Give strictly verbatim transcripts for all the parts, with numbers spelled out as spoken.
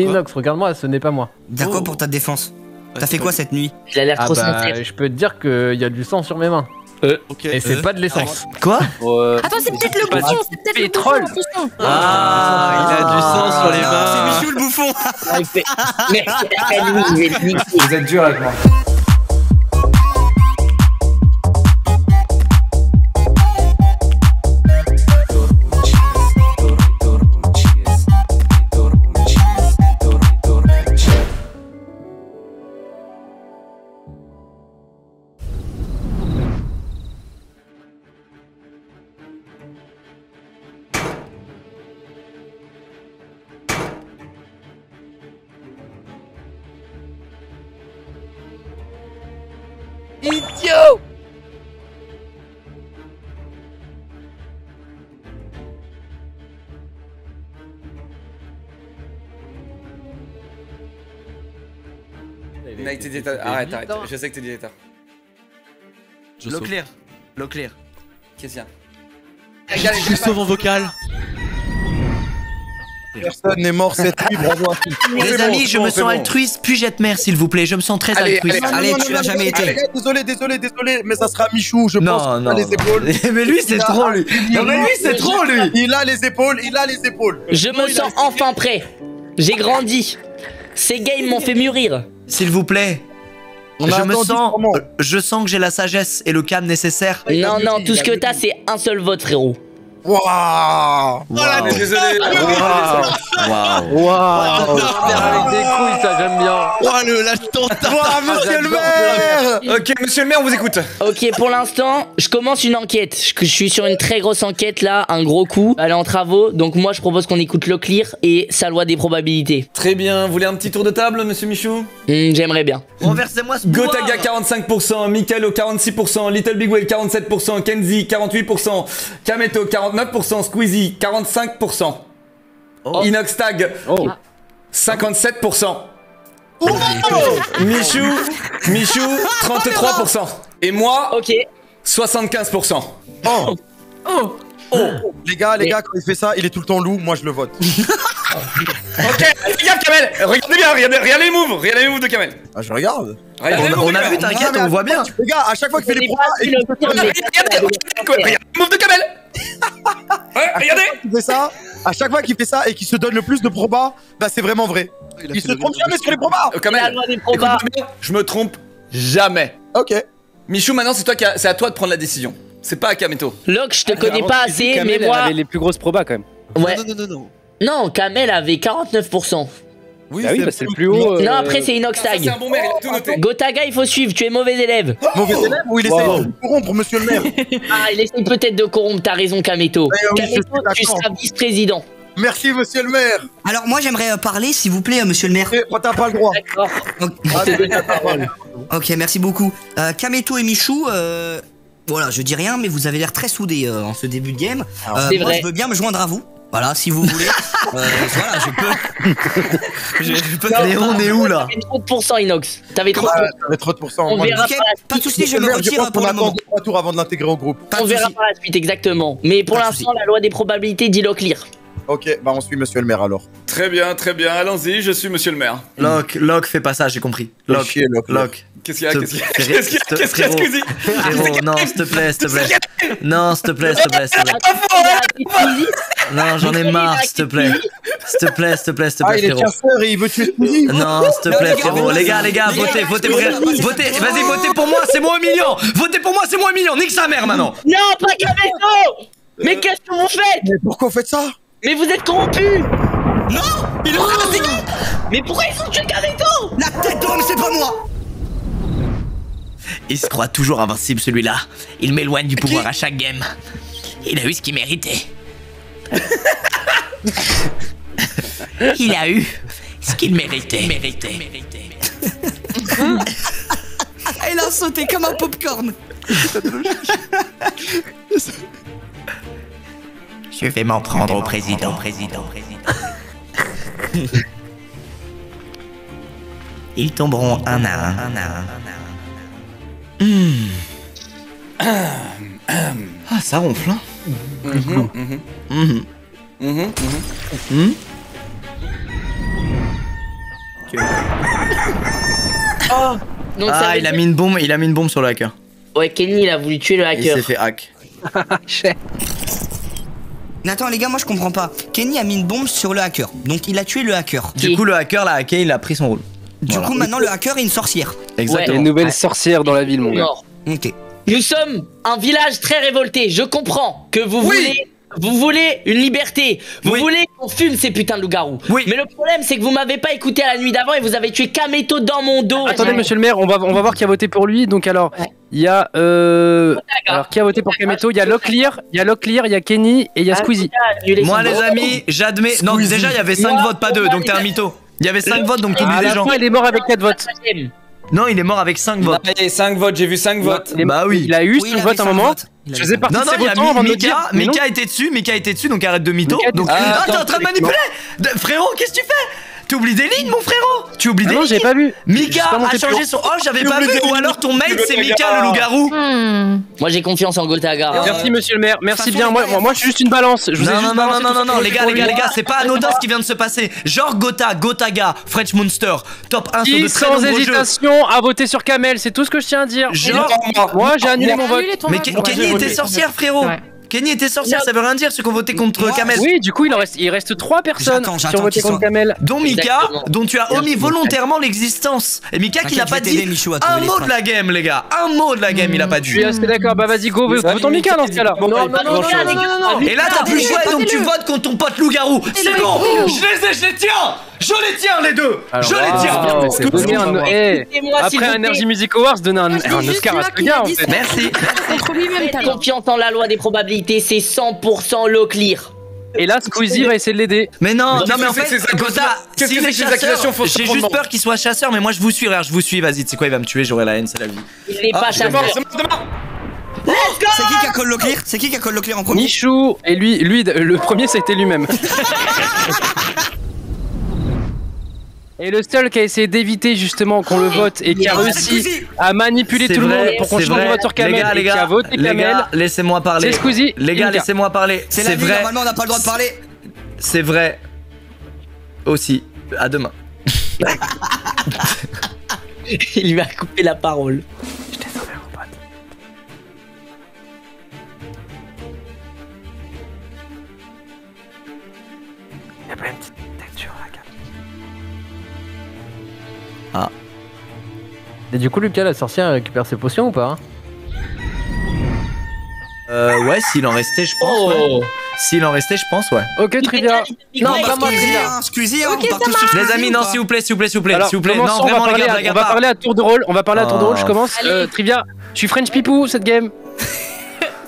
Inox, regarde-moi, ce n'est pas moi. D'accord, oh. Pour ta défense. T'as fait quoi cette nuit? Il a l'air trop sincère. Je peux te dire qu'il y a du sang sur mes mains. Euh, okay. Et c'est euh, pas de l'essence. Quoi euh, attends, c'est peut-être le bouffon, c'est peut-être le bouffon. Attention. Ah, ah, il a du sang ah, sur les mains. C'est Michou le bouffon. Merci. Vous êtes dur avec moi. Idiot! United États. Arrête, arrête. Je sais que t'es des États. Locklear. Locklear. Qu'est-ce qu'il y a? Je sauve en vocal. Personne n'est mort cette nuit, bravo. Les amis, je me sens altruiste, puis jette mère, s'il vous plaît. Je me sens très altruiste. Allez, tu l'as jamais été. Désolé, désolé, désolé, mais ça sera Michou, je pense. Non, non. Mais lui, c'est trop, lui. Non, mais lui, c'est trop, lui. Il a les épaules, il a les épaules. Je me sens enfin prêt. J'ai grandi. Ces games m'ont fait mûrir. S'il vous plaît. Je me sens. Je sens que j'ai la sagesse et le calme nécessaire. Non, non, tout ce que t'as, c'est un seul vote, frérot. Waouh! Voilà, mais désolé! Waouh! Waouh! Avec des couilles, ça, j'aime bien! Waouh, le lâche-ton! Waouh, monsieur le maire! Ok, monsieur le maire, on vous écoute! Ok, pour l'instant, je commence une enquête. Je, je suis sur une très grosse enquête là, un gros coup. Elle est en travaux, donc moi je propose qu'on écoute Locklear et sa loi des probabilités. Très bien, vous voulez un petit tour de table, monsieur Michou? mmh, J'aimerais bien. Renversez-moi ce pouvoir. Gotaga quarante-cinq pour cent, Mika quarante-six pour cent, Little Bigwell quarante-sept pour cent, Kenzie quarante-huit pour cent, Kameto quarante-neuf pour cent, Squeezie quarante-cinq pour cent, oh. Inoxtag oh. cinquante-sept pour cent, oh. Michou, Michou trente-trois pour cent et moi okay. soixante-quinze pour cent. Oh. Oh. Oh. Les gars, les gars, quand il fait ça, il est tout le temps loup, moi je le vote. Ok, regarde Kamel, regardez bien, regardez, regardez les moves, regardez les moves de Kamel. Ah, je regarde. Ah, on, moves, on a vu, t'inquiète, on voit bien. Les gars, à chaque fois qu'il fait des proies, il fait des regardez, regardez les moves de Kamel. Ouais, regardez. Il fait ça, à chaque fois qu'il fait ça et qu'il se donne le plus de probas, bah c'est vraiment vrai. Il, il se trompe jamais sur les probas. Kamel, je me trompe jamais. Ok. Michou, maintenant c'est toi qui c'est à toi de prendre la décision. C'est pas à Kameto. Locke, je te connais pas assez, mais moi. Avait les plus grosses probas quand même. Ouais. Non, non, non, non. Non, Kamel avait quarante-neuf pour cent. Oui, bah oui, bah c'est le plus haut. Euh... Non, après c'est Inoxtag. C'est un bon maire, il a tout noté. Gotaga, il faut suivre, tu es mauvais élève. Oh mauvais élève ou il essaie wow. de corrompre, monsieur le maire? Ah, il essaie peut-être de corrompre, t'as raison, Kameto. Eh, oui, Kameto, tu seras vice-président. Merci, monsieur le maire. Alors, moi, j'aimerais euh, parler, s'il vous plaît, euh, monsieur le maire. Eh, t'as pas le droit. D'accord. Ok, merci beaucoup. Euh, Kameto et Michou, euh... voilà, je dis rien, mais vous avez l'air très soudés euh, en ce début de game. Euh, moi, vrai. je veux bien me joindre à vous. Voilà, si vous voulez. euh, voilà, je peux. je, je peux... Non, mais on non, est où là? T'avais trente pour cent Inox. T'avais trente pour cent. Ouais, t'avais trente pour cent. On verra okay, pas de soucis, je me retire pour le moment. trois tours avant de l'intégrer au groupe. On verra par la suite, exactement. Mais pour l'instant, la loi des probabilités dit Locklear. Ok, bah on suit monsieur le maire alors. Très bien, très bien, allons-y, je suis monsieur le maire. Lock, Lock, fais pas ça, j'ai compris. Lock, Lock. Qu'est-ce qu'il y a? Qu'est-ce qu'il y a? Qu'est-ce qu'il y a? Squeezie, non, s'il te plaît, s'il te plaît. Non, s'il te plaît, s'il te plaît, s'il te plaît. Non, j'en ai marre, s'il te plaît. S'il te plaît, s'il te plaît, s'il te plaît. Ah, il est chasseur et il veut tuer Squeezie. Non, s'il te plaît, frérot. Les gars, les gars, votez, votez, votez. Vas-y, votez pour moi, c'est moi au million. Votez pour moi, c'est moi au million. Nique sa mère maintenant. Non, pas Kameto. Mais qu'est-ce que vous faites? Mais pourquoi vous faites ça? Mais vous êtes corrompus! Non! Ils ont tué Kameto! Mais pourquoi ils ont tué Kameto? La tête d'homme, c'est pas moi! Il se croit toujours invincible celui-là. Il m'éloigne du pouvoir à chaque game. Il a eu ce qu'il méritait. Il a eu ce qu'il méritait. Méritait. Méritait. Il a sauté comme un popcorn. Je vais m'en prendre au président. président. Ils tomberont un à un. un, à un. Mmh. Ah, ça ronfle, hein. mmh. Mmh. Mmh. Mmh. Mmh. Mmh. Mmh. Kenny. Oh non, ah, il a mis une bombe, il a mis une bombe sur le hacker. Ouais, Kenny, il a voulu tuer le hacker. Il s'est fait hack. Attends les gars, moi je comprends pas. Kenny a mis une bombe sur le hacker, donc il a tué le hacker. Du coup, le hacker l'a hacké, il a pris son rôle. Du voilà. coup, maintenant le hacker est une sorcière. Exactement. Ouais. Une nouvelle sorcière dans la ville, mon gars. Ok. Nous sommes un village très révolté. Je comprends que vous oui. voulez. Vous voulez une liberté, vous oui. voulez qu'on fume ces putains de loups-garous. Oui. Mais le problème c'est que vous m'avez pas écouté à la nuit d'avant et vous avez tué Kameto dans mon dos. Attendez monsieur le maire, on va, on va voir qui a voté pour lui. Donc alors, il y a euh... alors qui a voté pour Kameto? Il y a Locklear, il y a Locklear, il y a Kenny et il y a Squeezie. Moi les amis, j'admets, non déjà il y avait cinq votes pas deux, donc t'es un mytho. Il y avait cinq votes donc tu dis des gens. Il est mort avec quatre votes. Non, il est mort avec cinq votes. Il a cinq votes, j'ai vu cinq votes. Bah oui. Il a eu cinq votes à un moment. Je faisais partie de ces votants avant de me dire. Mika était dessus, Mika était dessus, donc arrête de mytho. Donc ah, t'es en train de manipuler. Frérot, qu'est-ce que tu fais? Tu oublies des lignes, mon frérot. Tu oublies des lignes. Non, j'ai pas vu. Mika a changé son. Oh, j'avais pas vu. Ou alors ton mate, c'est Mika le loup-garou. Moi, j'ai confiance en Gotaga. Merci, monsieur le maire. Merci bien. Moi, moi, je suis juste une balance. Je vous ai juste balancé. Non, non, non, non, les gars, les gars, les gars, c'est pas anodin ce qui vient de se passer. Genre Gota, Gotaga, French Monster, top un sur de très nombreux jeux. Sans hésitation à voter sur Kamel. C'est tout ce que je tiens à dire. Genre moi, j'ai annulé mon vote. Mais Kenny était sorcière, frérot. Kenny était sorcière, ça veut rien dire ceux qui ont voté contre Moi, Kamel. Oui, du coup, il en reste, il reste trois personnes qui ont voté contre Kamel. Dont Mika, exactement. Dont tu as omis volontairement l'existence. Et Mika qui n'a pas dit un mot de la game, les gars. Un mot de la game, mmh. il a pas dit. Je suis assez d'accord, bah vas-y, go, votons Mika dans ce cas-là. Non, non, non, non. Et là, t'as plus le choix, donc tu votes contre ton pote loup-garou. C'est bon, je les ai, je les tiens. Je les tiens les deux. Je les tiens. Après un Energy Music Awards, donner un Oscar à ce gars en fait. Merci. Confiance en la loi des probabilités, c'est cent pour cent Locklear. Et là, Squeezie va essayer de l'aider. Mais non, non mais en fait, qu'est-ce que ces accusations font? J'ai juste peur qu'il soit chasseur, mais moi je vous suis, je vous suis. Vas-y, tu sais quoi, il va me tuer, j'aurai la haine, c'est la vie. Il n'est pas chasseur. C'est qui qui a call Locklear? C'est qui qui a call Locklear en premier? Michou. Et lui, lui, le premier, c'était lui-même. Et le seul qui a essayé d'éviter justement qu'on le vote et qui a réussi à manipuler tout le monde pour qu'on change le vote sur Kamel et qui a voté Kamel, laissez-moi parler. C'est Squeezie. Les gars, laissez-moi parler. C'est vrai. Normalement, on n'a pas le droit de parler. C'est vrai. Aussi. À demain. Il lui a coupé la parole. Je t'ai sauvé, mon pote. Il y a plein de petites textures là. Ah. Et du coup, Lucas, la sorcière récupère ses potions ou pas? Euh, ouais, s'il en restait, je pense. Oh. Ouais. S'il en restait, je pense, ouais. Ok, Trivia. Non, vraiment, Trivia. Excusez, on part tous sur les amis, non, s'il vous plaît, s'il vous plaît, s'il vous plaît. S'il vous plaît, non, vraiment, les gars, on va parler à tour de rôle. On va parler à tour de rôle, je commence. Euh, Trivia, je suis French Pipou cette game.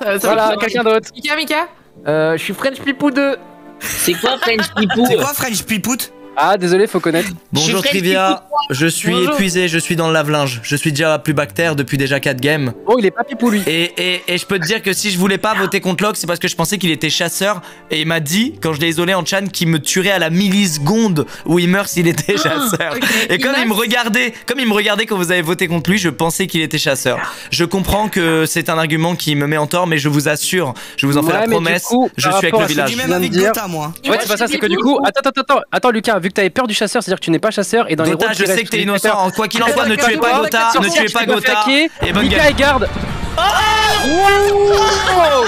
ça, ça voilà, quelqu'un d'autre. Mika, Mika euh, je suis French Pipou deux. C'est quoi French Pipou? C'est quoi French Pipout? Ah, désolé, faut connaître. Bonjour Trivia, je suis Bonjour. épuisé, je suis dans le lave-linge. Je suis déjà plus bactère depuis déjà quatre games. Oh, il est pas pipou lui. Et, et, et je peux te dire que si je voulais pas voter contre Locke, c'est parce que je pensais qu'il était chasseur. Et il m'a dit, quand je l'ai isolé en chan, qu'il me tuerait à la milliseconde où il meurt s'il était chasseur. Okay. Et comme il, il me regardait, comme il me regardait quand vous avez voté contre lui, je pensais qu'il était chasseur. Je comprends que c'est un argument qui me met en tort, mais je vous assure, je vous en ouais, fais la promesse, coup, je suis avec le village. Même avec Gota, moi. Ouais, c'est pas ça, c'est que du coup... Attends, attends, attends, attends Lucas, vu que t'avais peur du chasseur, c'est-à-dire que tu n'es pas chasseur et dans Gota, les rôles, je sais que t'es innocent. En quoi qu'il en soit, ne tuez pas Gota, ne tuez pas Gota. Et bonne Mika et garde. Oh wow.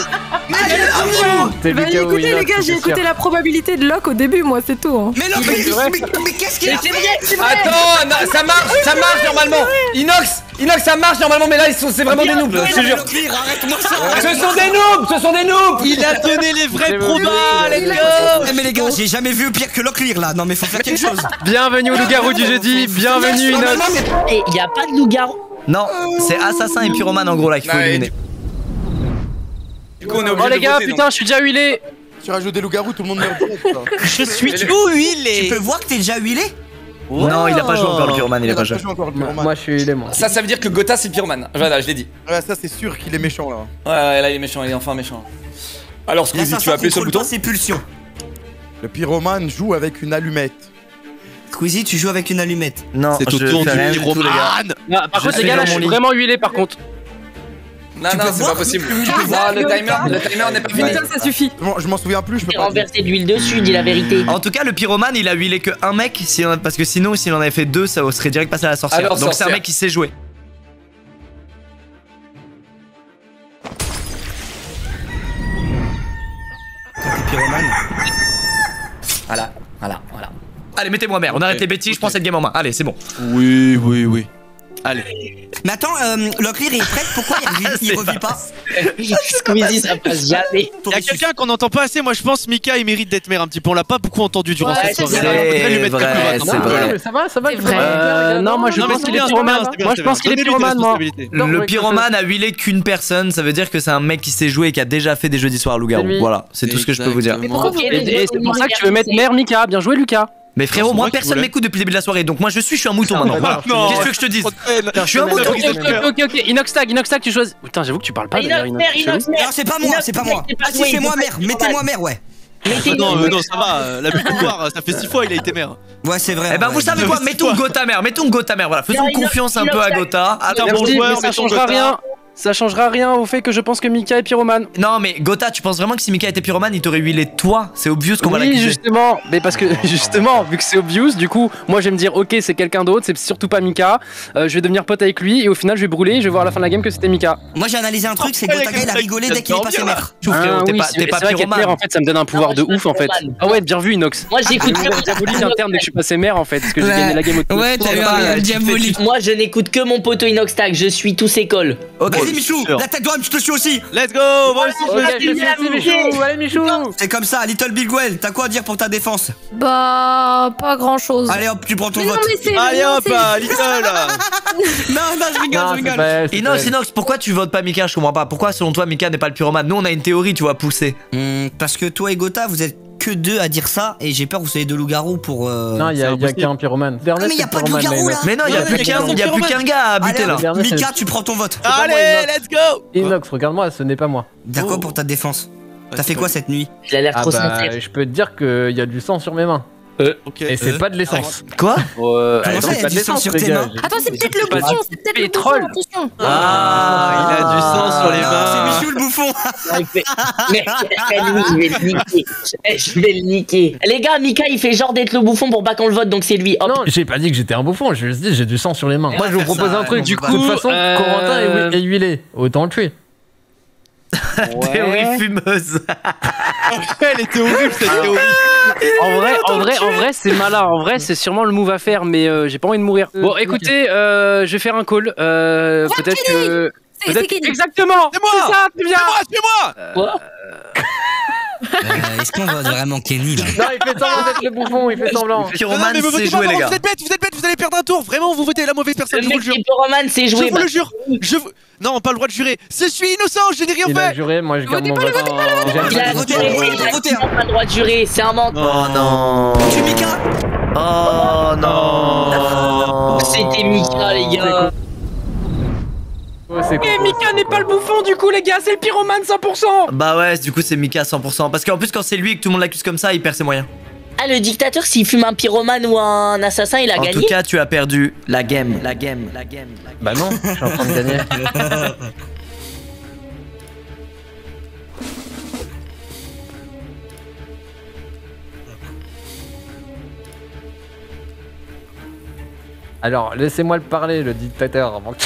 Allez, bah, écoutez les gars, j'ai écouté la probabilité de Locke au début, moi, c'est tout. Hein. Mais Locke, mais, mais qu'est-ce qu'il a fait? Attends, non, ça marche, ça marche normalement. Inox, Inox, ça marche normalement, mais là, ils sont, c'est vraiment des noobs, je te jure. Ce sont des noobs, ce sont des noobs. Il a donné les vrais probas, les gars. Mais les gars, j'ai jamais vu pire que Locklear là. Non, mais faut faire quelque chose. Bienvenue au loup-garou du jeudi, bienvenue Inox. Et il y a pas de loup-garou. Non, c'est assassin et pyromane en gros là qu'il faut éliminer. Du coup, on est obligé. Oh les gars, putain, je suis déjà huilé. Tu rajoutes des loups-garous, tout le monde meurt. Je suis tout huilé. Tu peux voir que t'es déjà huilé? Non, il a pas joué encore le pyromane, il a pas joué. Moi, je suis huilé, moi. Ça, ça veut dire que Gota, c'est pyromane. Voilà, je l'ai dit. Ouais, ça, c'est sûr qu'il est méchant là. Ouais, là, il est méchant, il est enfin méchant. Alors, Squeezie, tu as appelé sur le bouton? C'est pulsion. Le pyromane joue avec une allumette. Squeezie, tu joues avec une allumette. Non, c'est au tour du pyromane. Par contre, les gars, là, je suis vraiment huilé par contre. Non, tu non, c'est pas possible. Ah, le timer, le timer n'est pas fini. Putain, ça suffit. Bon, je m'en souviens plus. Je peux pas renverser de l'huile dessus, dis la vérité. En tout cas, le pyromane, il a huilé que un mec, parce que sinon, s'il en avait fait deux, ça serait direct passé à la sorcière. Alors, donc c'est un mec qui sait jouer. Le pyromane. Voilà, voilà, voilà. Allez, mettez-moi merde. On okay. arrête les bêtises. Okay. Je prends cette game en main. Allez, c'est bon. Oui, oui, oui. Allez. Mais attends, euh, Locklear est prêt, pourquoi il, il revit pas? Squeezie, ça passe jamais. Il y a quelqu'un qu'on n'entend pas assez, moi je pense Mika il mérite d'être maire un petit peu, on l'a pas beaucoup entendu durant ouais, cette soirée. C'est vrai, c'est vrai. Ça va, ça va, vrai. Euh, non, moi je non, pense qu'il est pyromane, moi je pense qu'il est pyromane, moi. Le pyromane a huilé qu'une personne, ça veut dire que c'est un mec qui sait jouer et qui a déjà fait des jeudis soirs à Loup-Garou. Voilà, c'est tout ce que je peux vous dire. Et c'est pour ça que tu veux mettre maire Mika, bien joué Lucas. Mais frérot, moi personne m'écoute depuis le début de la soirée, donc moi je suis, je suis un mouton maintenant. Qu'est-ce que je te dis? Je suis un mouton. Ok, ok, ok. Inoxtag, Inoxtag, tu choisis. Putain, j'avoue que tu parles pas. Inoxtag, c'est pas moi, c'est pas moi. Ah si, c'est moi, mère. Mettez-moi mère, ouais. Non, non, ça va. La but de voir, ça fait six fois, il a été mère. Ouais, c'est vrai. Eh ben, vous savez quoi? Mettons Gota mère, mettons Gota mère. Voilà, faisons confiance un peu à Gota. Attends, bon joueur, ça changera rien. Ça changera rien au fait que je pense que Mika est pyromane. Non mais Gota, tu penses vraiment que si Mika était pyromane, il t'aurait huilé toi? C'est obvious qu'on oui, va l'accuser. Oui justement, mais parce que justement, vu que c'est obvious, du coup, moi je vais me dire ok c'est quelqu'un d'autre, c'est surtout pas Mika. Euh, je vais devenir pote avec lui et au final je vais brûler, et je vais voir à la fin de la game que c'était Mika. Moi j'ai analysé un truc, c'est que Gotaga il a rigolé dès qu'il est passé mère. T'es ah, oui, pas, es pas pyromane. En fait, ça me donne un pouvoir non, de ouf en fait. Ah ouais, bien vu Inox. Moi j'écoute que mon diabolique interne dès que je suis passé mère en fait, parce que j'ai gagné la game au ouais, t'as eu un diabolique. Moi je n'écoute que mon poteau Inoxtag, je suis tous ses cols. Vas-y Michou, la tête d'homme, je te suis aussi. Let's go, moi aussi je me suis. Allez Michou. C'est comme ça, Little Bigwell, t'as quoi à dire pour ta défense? Bah, pas grand chose. Allez hop, tu prends ton vote. Allez hop, Little. Non, non, je rigole, je rigole. Inox, Inox, pourquoi tu votes pas Mika? Je comprends pas. Pourquoi selon toi Mika n'est pas le pyromane? Nous on a une théorie, tu vois, poussée. Parce que toi et Gota, vous êtes que deux à dire ça et j'ai peur que vous soyez de loup-garou pour. Euh... Non, il y a, a qu'un pyromane. Ah, mais il y a pas de loup-garou là. Mais non, il y a plus qu'un, il y a plus qu'un gars à buter là. Mika, tu prends ton vote. Allez, let's go. Inox, regarde-moi, ce n'est pas moi. D'accord pour ta défense. T'as fait quoi cette nuit? Il a l'air trop sensible. Je peux te dire qu'il y a du sang sur mes mains. Euh, okay, et c'est euh, pas de l'essence. Quoi? euh, Comment ça, il y a du sang sur tes mains? Attends, c'est peut-être le bouffon, c'est peut-être le bouffon. Ah, il a du sang sur les mains. C'est Michou le bouffon. Je vais le niquer. Les gars, Mika il fait genre d'être le bouffon pour pas qu'on le vote, donc c'est lui. Non, j'ai pas dit que j'étais un bouffon, je juste dit j'ai du sang sur les mains. Moi je vous propose un truc, du coup, de toute façon, Corentin est huilé, autant le tuer. Théorie fumeuse. Elle était horrible cette théorie. En vrai, en vrai, en vrai, c'est malin. En vrai, c'est sûrement le move à faire, mais euh, j'ai pas envie de mourir. Bon, écoutez, euh, je vais faire un call. Euh, Peut-être que. Peut que... Exactement. C'est moi. C'est moi. C'est moi. Euh... Quoi euh, Est-ce qu'on voit vraiment Kenny là? Non, il fait semblant d'être le bouffon, il fait semblant. Pyroman, c'est joué, les gars. Vous êtes bêtes, vous êtes bêtes, vous allez perdre un tour. Vraiment, vous votez la mauvaise personne, je vous le jure. Pyroman, c'est joué. Je vous le jure. Je vous. Non, pas le droit de jurer. Je suis innocent, je n'ai rien fait. Il a juré, moi je garde mon vote. Il a juré, il a pas le droit de jurer, c'est un menteur. Oh non. Tu Mika? Oh non. C'était Mika, les gars. Oh, mais cool. Mika n'est pas le bouffon du coup les gars, c'est le pyromane cent pour cent. Bah ouais, du coup c'est Mika cent pour cent. Parce qu'en plus quand c'est lui et que tout le monde l'accuse comme ça, il perd ses moyens. Ah le dictateur, s'il fume un pyromane ou un assassin, il a en gagné. En tout cas tu as perdu la game, la game, la game, la game. Bah non, je suis en train de gagner. Alors laissez-moi le parler le dictateur avant que...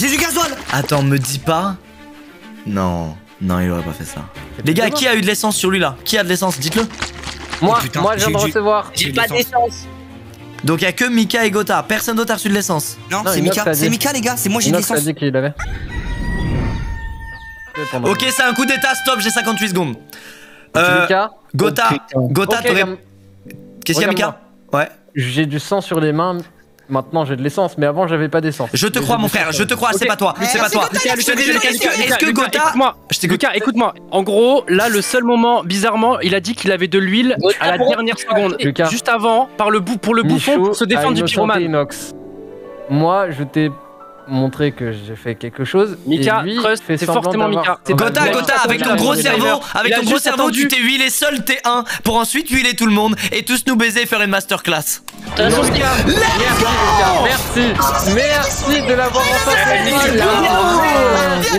J'ai du gasoil. Attends, me dis pas. Non, non, il aurait pas fait ça. Les gars, qui a eu de l'essence sur lui là? Qui a de l'essence? Dites-le. Moi, oh, putain, moi je viens de recevoir. J'ai pas d'essence. Donc il y a que Mika et Gota. Personne d'autre a reçu de l'essence. Non, non c'est Mika. C'est Mika les gars. C'est moi j'ai de l'essence. Ok, c'est un coup d'état. Stop. J'ai cinquante-huit secondes. Euh, Mika. Gota, oh, Gota, okay, t'aurais. Qu'est-ce qu'il y a Mika? Ouais. J'ai du sang sur les mains. Maintenant j'ai de l'essence, mais avant j'avais pas d'essence. Je te crois mon frère, je te crois, c'est pas toi, c'est pas toi. Je te dis, est-ce que Gota... Je t'écoute. Lucas, écoute-moi. En gros, là le seul moment, bizarrement, il a dit qu'il avait de l'huile à la dernière seconde, juste avant, par le bout pour le bouffon, pour se défendre du pyromane. Moi, je t'ai montré que j'ai fait quelque chose. Mika, c'est forcément Mika. Gota, Gota, avec ton gros cerveau, avec ton gros cerveau, tu t'es huilé seul T un pour ensuite huiler tout le monde et tous nous baiser et faire une masterclass. T'as son Lucas. Merci. Merci de l'avoir remplacé.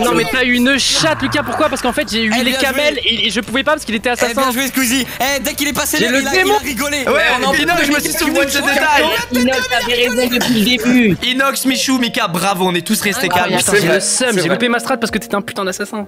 Non mais t'as eu une chatte Lucas, pourquoi? Parce qu'en fait j'ai eu les camels et je pouvais pas parce qu'il était assassin. Bien joué Squeezie. Dès qu'il est passé là, il a rigolé. Ouais, Inox, je me suis souvenu de ce détail. Inox avait raison depuis le début. Inox, Michou, Mika, bravo, on est tous restés calmes. J'ai loupé ma strat parce que t'étais un putain d'assassin.